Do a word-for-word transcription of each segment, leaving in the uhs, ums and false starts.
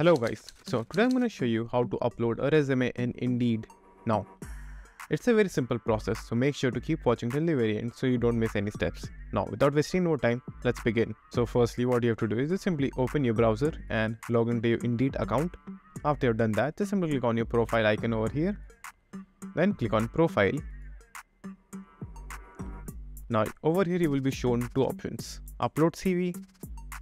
Hello guys, so today I'm going to show you how to upload a resume in Indeed now. It's a very simple process, so make sure to keep watching till the very end so you don't miss any steps. Now without wasting no time, let's begin. So firstly what you have to do is just simply open your browser and log into your Indeed account. After you've done that, just simply click on your profile icon over here, then click on profile. Now over here you will be shown two options, upload C V,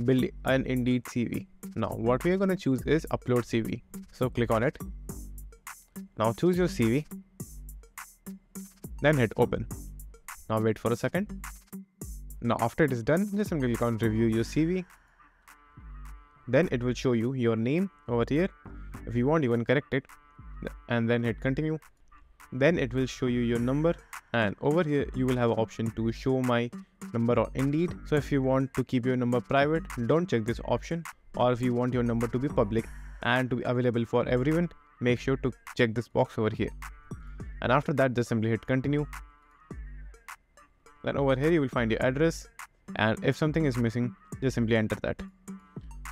build an Indeed C V. Now what we are going to choose is upload C V, so click on it. Now choose your C V, then hit open. Now wait for a second. Now after it is done, just simply click on review your C V, then it will show you your name over here. If you want you can correct it and then hit continue. Then it will show you your number, and over here you will have an option to show my number on Indeed. So if you want to keep your number private, don't check this option, or if you want your number to be public and to be available for everyone, make sure to check this box over here. And after that just simply hit continue. Then over here you will find your address, and if something is missing just simply enter that.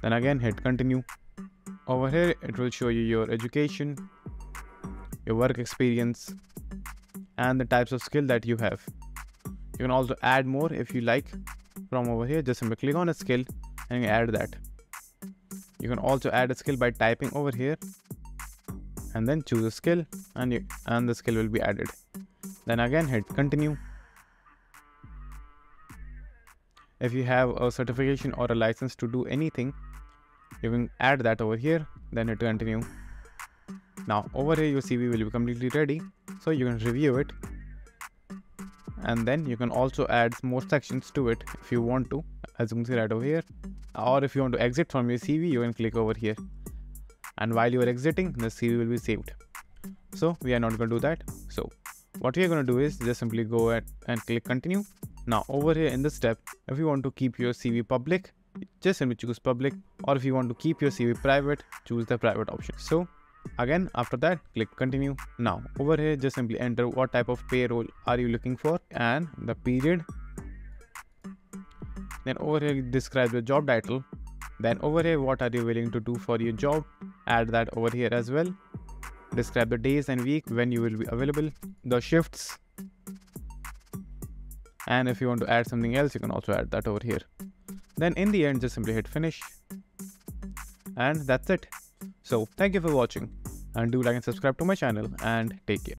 Then again hit continue. Over here it will show you your education, your work experience, and the types of skill that you have. You can also add more if you like from over here. Just simply click on a skill and add that. You can also add a skill by typing over here and then choose a skill, and you, and the skill will be added. Then again hit continue. If you have a certification or a license to do anything, you can add that over here, then hit continue. Now over here your C V will be completely ready, so you can review it, and then you can also add more sections to it if you want to, as you can see right over here. Or if you want to exit from your C V, you can click over here, and while you are exiting the C V will be saved. So we are not going to do that. So what we are going to do is just simply go ahead and click continue. Now over here in this step, if you want to keep your C V public, just simply choose public, or if you want to keep your C V private, choose the private option. So again after that click continue. Now over here just simply enter what type of payroll are you looking for and the period. Then over here describe your job title. Then over here what are you willing to do for your job, add that over here as well. Describe the days and week when you will be available, the shifts, and if you want to add something else you can also add that over here. Then in the end just simply hit finish, and that's it. So thank you for watching, and do like and subscribe to my channel, and take care.